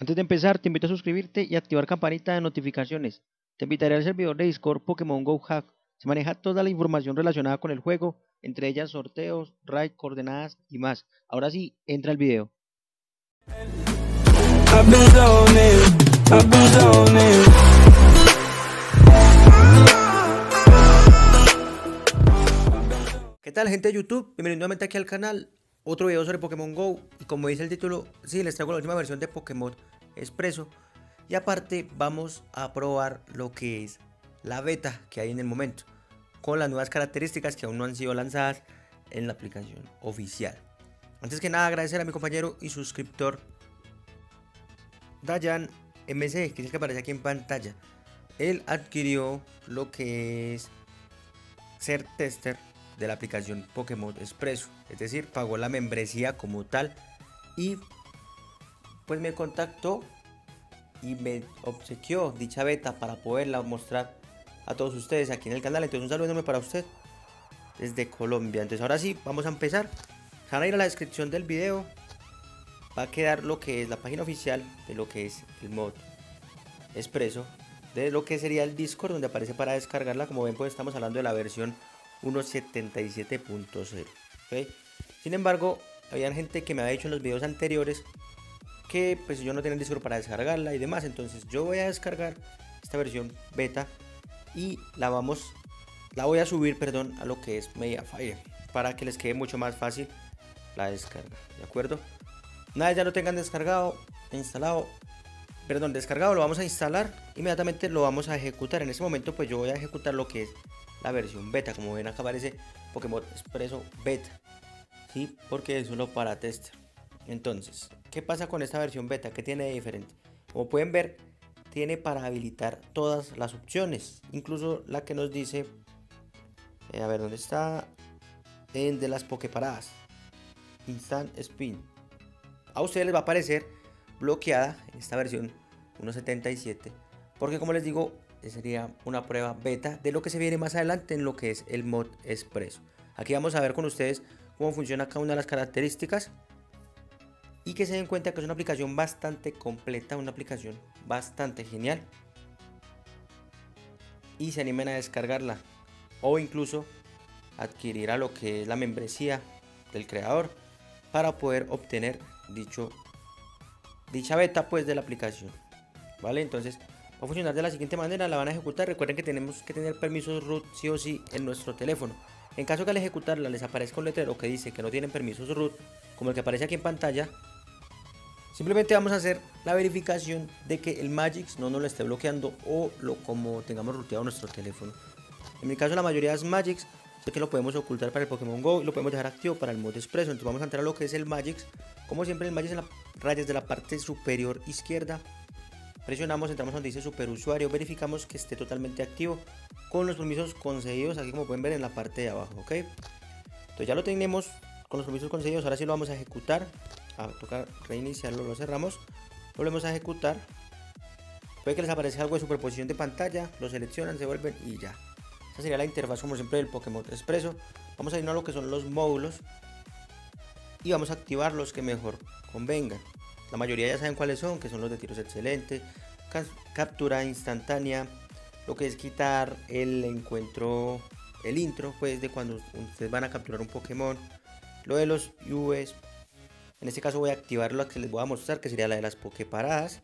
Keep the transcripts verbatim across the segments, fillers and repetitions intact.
Antes de empezar, te invito a suscribirte y activar campanita de notificaciones. Te invitaré al servidor de Discord Pokémon Go Hack. Se maneja toda la información relacionada con el juego, entre ellas sorteos, raids, coordenadas y más. Ahora sí, entra el video. ¿Qué tal, gente de YouTube? Bienvenidos nuevamente aquí al canal. Otro video sobre Pokémon Go, y como dice el título, sí, les traigo la última versión de Pokémon Expreso. Y aparte vamos a probar lo que es la beta que hay en el momento, con las nuevas características que aún no han sido lanzadas en la aplicación oficial. Antes que nada, agradecer a mi compañero y suscriptor Dayan M C, que es el que aparece aquí en pantalla. Él adquirió lo que es ser tester de la aplicación Pokémon Expreso, es decir, pagó la membresía como tal, y pues me contactó y me obsequió dicha beta para poderla mostrar a todos ustedes aquí en el canal. Entonces, un saludo enorme para usted desde Colombia. Entonces, ahora sí, vamos a empezar. Van a ir a la descripción del video, va a quedar lo que es la página oficial de lo que es el mod Expreso, de lo que sería el Discord, donde aparece para descargarla. Como ven, pues estamos hablando de la versión uno punto setenta y siete punto cero, ¿okay? Sin embargo, había gente que me había dicho en los videos anteriores que pues yo no tenía el Discord para descargarla y demás. Entonces yo voy a descargar esta versión beta y la vamos la voy a subir, perdón, a lo que es Mediafire, para que les quede mucho más fácil la descarga, ¿de acuerdo? Una vez ya lo tengan descargado, instalado, perdón, descargado, lo vamos a instalar, inmediatamente lo vamos a ejecutar. En este momento pues yo voy a ejecutar lo que es la versión beta. Como ven, acá aparece Pokémon Expreso beta, ¿sí? Porque es solo para tester. Entonces, ¿qué pasa con esta versión beta? ¿Qué tiene de diferente? Como pueden ver, tiene para habilitar todas las opciones, incluso la que nos dice eh, a ver, ¿dónde está? En de las pokeparadas, Instant Spin. A ustedes les va a aparecer bloqueada en esta versión uno punto setenta y siete, porque como les digo, sería una prueba beta de lo que se viene más adelante en lo que es el mod Expreso. Aquí vamos a ver con ustedes cómo funciona cada una de las características, y que se den cuenta que es una aplicación bastante completa, una aplicación bastante genial, y se animen a descargarla o incluso adquirir a lo que es la membresía del creador para poder obtener dicho dicha beta pues de la aplicación, ¿vale? Entonces va a funcionar de la siguiente manera, la van a ejecutar. Recuerden que tenemos que tener permisos root sí o sí en nuestro teléfono. En caso que al ejecutarla les aparezca un letrero que dice que no tienen permisos root, como el que aparece aquí en pantalla, simplemente vamos a hacer la verificación de que el Magisk no nos lo esté bloqueando, o lo como tengamos rooteado nuestro teléfono. En mi caso la mayoría es Magisk, sé que lo podemos ocultar para el Pokémon Go y lo podemos dejar activo para el mod Expreso. Entonces vamos a entrar a lo que es el Magisk. Como siempre, el Magisk en las rayas de la parte superior izquierda. Presionamos, entramos donde dice superusuario, verificamos que esté totalmente activo con los permisos concedidos, aquí como pueden ver en la parte de abajo, ¿ok? Entonces ya lo tenemos con los permisos concedidos. Ahora sí lo vamos a ejecutar. A tocar reiniciarlo, lo cerramos, volvemos a ejecutar. Puede que les aparezca algo de superposición de pantalla, lo seleccionan, se vuelven y ya. Esa sería la interfaz, como siempre, del Pokémon Expreso. Vamos a irnos a lo que son los módulos y vamos a activar los que mejor convengan. La mayoría ya saben cuáles son, que son los de tiros excelentes, captura instantánea, lo que es quitar el encuentro, el intro, pues de cuando ustedes van a capturar un Pokémon, lo de los U Vs. En este caso voy a activar la que les voy a mostrar, que sería la de las pokeparadas.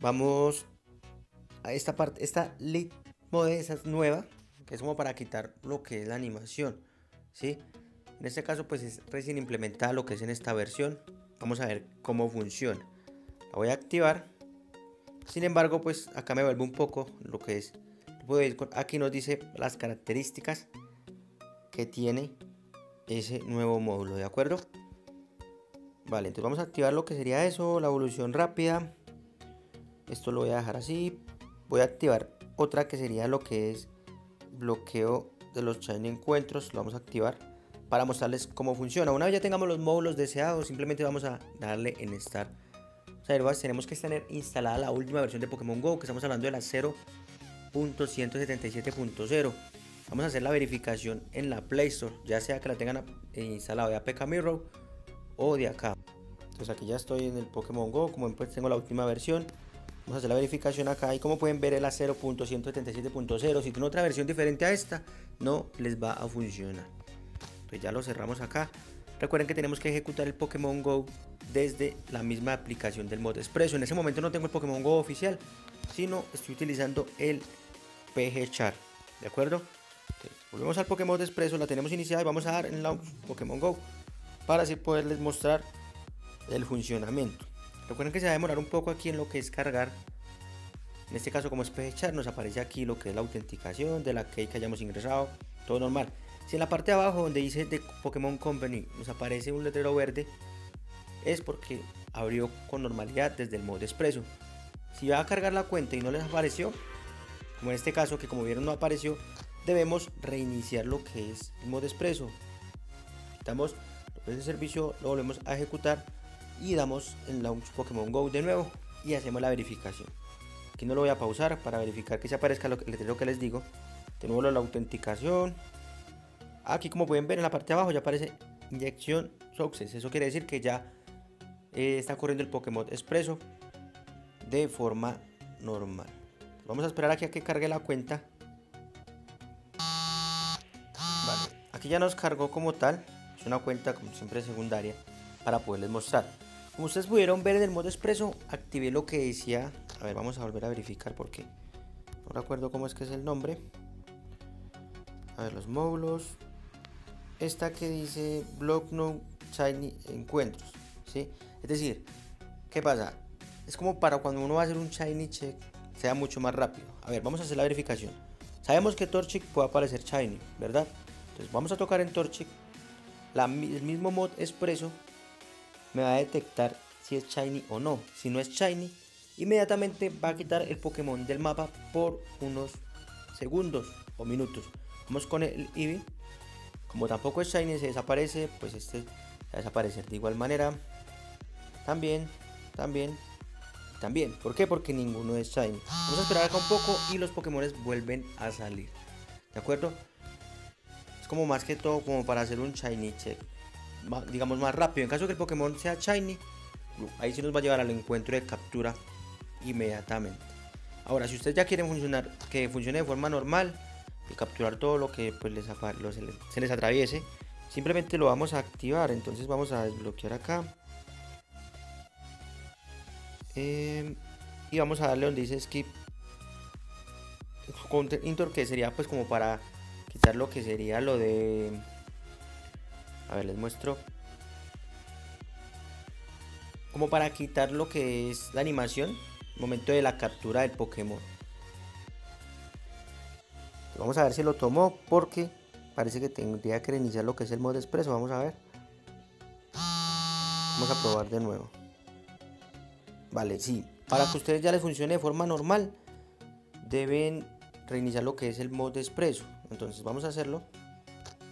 Vamos a esta parte, esta lead mode, esa es nueva, que es como para quitar lo que es la animación, ¿sí? En este caso pues es recién implementada lo que es en esta versión. Vamos a ver cómo funciona. La voy a activar. Sin embargo, pues acá me vuelvo un poco lo que es. Aquí nos dice las características que tiene ese nuevo módulo, ¿de acuerdo? Vale, entonces vamos a activar lo que sería eso, la evolución rápida. Esto lo voy a dejar así. Voy a activar otra que sería lo que es bloqueo de los Shiny encuentros. Lo vamos a activar para mostrarles cómo funciona. Una vez ya tengamos los módulos deseados, simplemente vamos a darle en Start. O sea, tenemos que tener instalada la última versión de Pokémon Go, que estamos hablando de la cero punto ciento setenta y siete punto cero. Vamos a hacer la verificación en la Play Store, ya sea que la tengan instalada de A P K Mirror o de acá. pues aquí ya estoy en el Pokémon Go, como pues tengo la última versión. Vamos a hacer la verificación acá y como pueden ver es la cero punto ciento setenta y siete punto cero. Si tiene otra versión diferente a esta, no les va a funcionar. Entonces ya lo cerramos acá. Recuerden que tenemos que ejecutar el Pokémon Go desde la misma aplicación del mod Expreso. En ese momento no tengo el Pokémon Go oficial, sino estoy utilizando el PGSharp, ¿de acuerdo? Entonces, volvemos al Pokémon Expreso, la tenemos iniciada y vamos a dar en Launch Pokémon Go para así poderles mostrar el funcionamiento. Recuerden que se va a demorar un poco aquí en lo que es cargar. En este caso, como es PGSharp, nos aparece aquí lo que es la autenticación de la key que hayamos ingresado, todo normal. Si en la parte de abajo donde dice de Pokémon Company nos aparece un letrero verde, es porque abrió con normalidad desde el modo Expreso. Si va a cargar la cuenta y no les apareció, como en este caso que como vieron no apareció, debemos reiniciar lo que es el modo Expreso. Quitamos el servicio, lo volvemos a ejecutar y damos en Launch Pokémon Go de nuevo y hacemos la verificación. Aquí no lo voy a pausar para verificar que se aparezca el letrero que les digo. De nuevo la autenticación. Aquí como pueden ver en la parte de abajo ya aparece Inyección Success. Eso quiere decir que ya eh, está corriendo el Pokémon Expreso de forma normal. Vamos a esperar aquí a que cargue la cuenta. Vale, aquí ya nos cargó como tal. Es una cuenta como siempre secundaria para poderles mostrar. Como ustedes pudieron ver en el modo Expreso, activé lo que decía. A ver, vamos a volver a verificar porque no recuerdo cómo es que es el nombre. A ver, los módulos. Esta que dice Block No Shiny Encuentros, ¿sí? Es decir, ¿qué pasa? Es como para cuando uno va a hacer un Shiny Check, sea mucho más rápido. A ver, vamos a hacer la verificación. Sabemos que Torchic puede aparecer Shiny, ¿verdad? Entonces vamos a tocar en Torchic. La, el mismo mod Expreso me va a detectar si es Shiny o no. Si no es Shiny, inmediatamente va a quitar el Pokémon del mapa por unos segundos o minutos. Vamos con el Eevee. Como tampoco es Shiny, se desaparece, pues este va a desaparecer de igual manera. También, también, también. ¿Por qué? Porque ninguno es Shiny. Vamos a esperar acá un poco y los Pokémon vuelven a salir. ¿De acuerdo? Es como más que todo como para hacer un Shiny Check, digamos, más rápido. En caso de que el Pokémon sea Shiny, ahí sí nos va a llevar al encuentro de captura inmediatamente. Ahora, si ustedes ya quieren funcionar, que funcione de forma normal y capturar todo lo que pues, les, lo, se, les, se les atraviese, simplemente lo vamos a activar. Entonces vamos a desbloquear acá eh, y vamos a darle donde dice Skip Counter Inter, que sería pues como para quitar lo que sería lo de, a ver, les muestro, como para quitar lo que es la animación momento de la captura del Pokémon. Vamos a ver si lo tomó, porque parece que tendría que reiniciar lo que es el modo Expreso. Vamos a ver. Vamos a probar de nuevo. Vale, sí. Para que ustedes ya les funcione de forma normal, deben reiniciar lo que es el modo Expreso. Entonces vamos a hacerlo.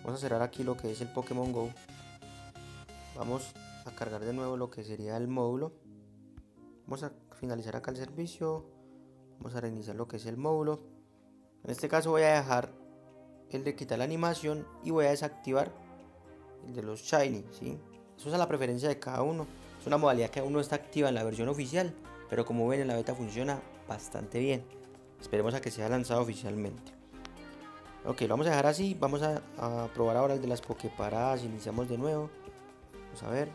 Vamos a cerrar aquí lo que es el Pokémon Go. Vamos a cargar de nuevo lo que sería el módulo. Vamos a finalizar acá el servicio. Vamos a reiniciar lo que es el módulo. En este caso voy a dejar el de quitar la animación y voy a desactivar el de los Shiny, ¿sí? Eso es a la preferencia de cada uno. Es una modalidad que aún no está activa en la versión oficial, pero como ven en la beta funciona bastante bien. Esperemos a que sea lanzado oficialmente. Ok, lo vamos a dejar así. Vamos a, a probar ahora el de las Poképaradas. Iniciamos de nuevo. Vamos a ver.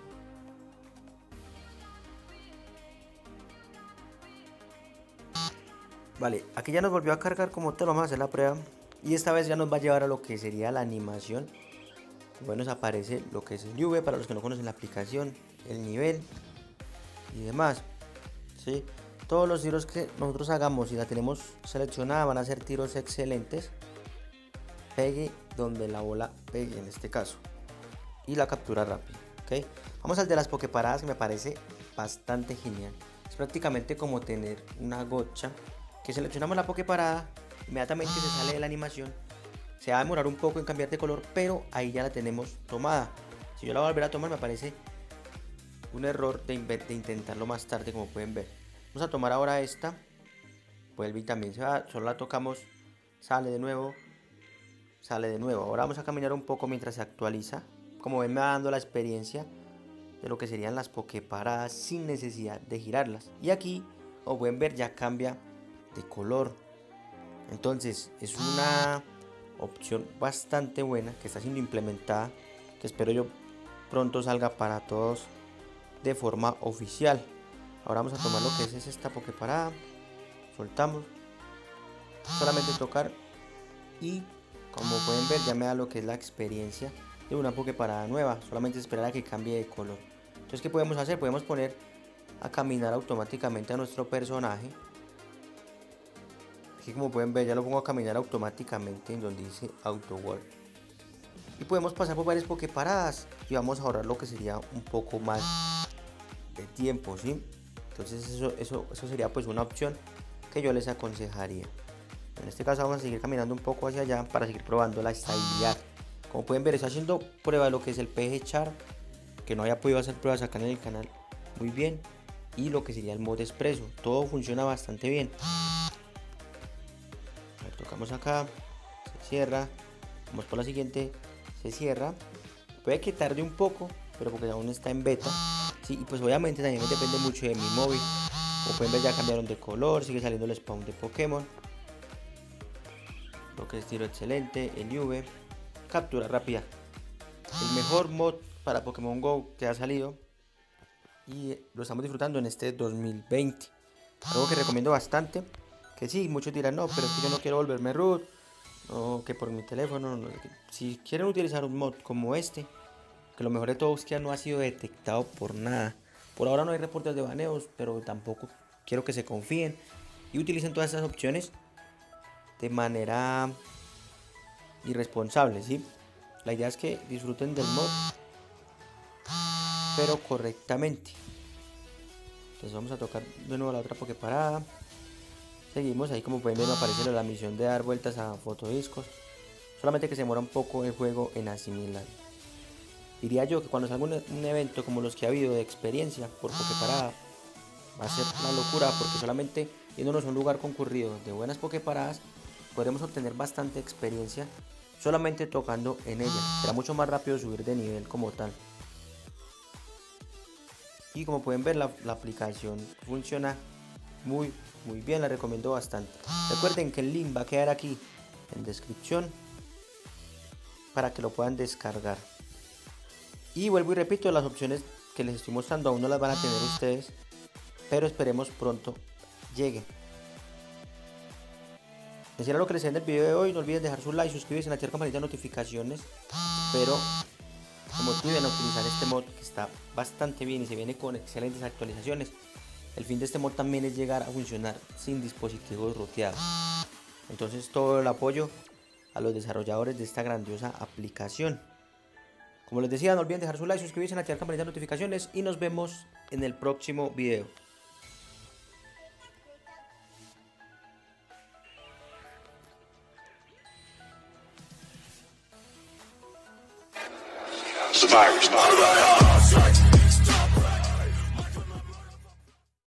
Vale, aquí ya nos volvió a cargar como tal. Vamos a hacer la prueba y esta vez ya nos va a llevar a lo que sería la animación. Bueno, nos aparece lo que es el Lluvia, para los que no conocen la aplicación, el nivel y demás, ¿sí? Todos los tiros que nosotros hagamos, si la tenemos seleccionada, van a ser tiros excelentes. Pegue donde la bola pegue en este caso y la captura rápida, ¿okay? Vamos al de las Poképaradas, que me parece bastante genial. Es prácticamente como tener una gocha, que seleccionamos la Poképarada, inmediatamente se sale de la animación. Se va a demorar un poco en cambiar de color, pero ahí ya la tenemos tomada. Si yo la volver a tomar, me aparece un error de, de intentarlo más tarde, como pueden ver. Vamos a tomar ahora esta. Vuelve y también se va, solo la tocamos, sale de nuevo, sale de nuevo. Ahora vamos a caminar un poco mientras se actualiza. Como ven, me va dando la experiencia de lo que serían las Poképaradas sin necesidad de girarlas. Y aquí, como pueden ver, ya cambia de color. Entonces es una opción bastante buena que está siendo implementada, que espero yo pronto salga para todos de forma oficial. Ahora vamos a tomar lo que es, es esta Poképarada. Soltamos, solamente tocar, y como pueden ver ya me da lo que es la experiencia de una Poképarada nueva. Solamente esperar a que cambie de color. Entonces, ¿qué podemos hacer? Podemos poner a caminar automáticamente a nuestro personaje. Aquí, como pueden ver, ya lo pongo a caminar automáticamente en donde dice Auto World. Y podemos pasar por varias Poképaradas y vamos a ahorrar lo que sería un poco más de tiempo, ¿sí? Entonces eso, eso, eso sería pues una opción que yo les aconsejaría. En este caso vamos a seguir caminando un poco hacia allá para seguir probando la estabilidad. Como pueden ver, está haciendo prueba de lo que es el PGSharp, que no haya podido hacer pruebas acá en el canal. Muy bien. Y lo que sería el mod expreso, todo funciona bastante bien. Ver, tocamos acá, se cierra, vamos por la siguiente, se cierra. Puede que tarde un poco, pero porque aún está en beta, sí. Y pues obviamente también depende mucho de mi móvil. Como pueden ver, ya cambiaron de color, sigue saliendo el spawn de Pokémon, lo que es tiro excelente, el V, captura rápida, el mejor mod para Pokémon Go que ha salido. Y lo estamos disfrutando en este dos mil veinte. Algo que recomiendo bastante, que sí, muchos dirán, no, pero es que yo no quiero volverme root, o que por mi teléfono no. Si quieren utilizar un mod como este, que lo mejor de todo es que no ha sido detectado por nada. Por ahora no hay reportes de baneos, pero tampoco quiero que se confíen y utilicen todas estas opciones de manera irresponsable, ¿sí? La idea es que disfruten del mod, pero correctamente. Entonces vamos a tocar de nuevo la otra Poképarada. Seguimos, ahí como pueden ver me aparece la misión de dar vueltas a fotodiscos. Solamente que se demora un poco el juego en asimilar. Diría yo que cuando salga un, un evento como los que ha habido de experiencia por Poképarada, va a ser una locura, porque solamente yéndonos a un lugar concurrido de buenas Poképaradas podremos obtener bastante experiencia solamente tocando en ella. Será mucho más rápido subir de nivel como tal. Y como pueden ver, la, la aplicación funciona muy muy bien, la recomiendo bastante. Recuerden que el link va a quedar aquí en descripción para que lo puedan descargar. Y vuelvo y repito, las opciones que les estoy mostrando aún no las van a tener ustedes, pero esperemos pronto llegue. Les será lo que les den el video de hoy. No olviden dejar su like, suscribirse y activar la campanita de notificaciones. Espero se motiven a utilizar este mod, que está bastante bien y se viene con excelentes actualizaciones. El fin de este mod también es llegar a funcionar sin dispositivos roteados. Entonces, todo el apoyo a los desarrolladores de esta grandiosa aplicación. Como les decía, no olviden dejar su like, suscribirse, activar la campanita de notificaciones y nos vemos en el próximo video. Survivors.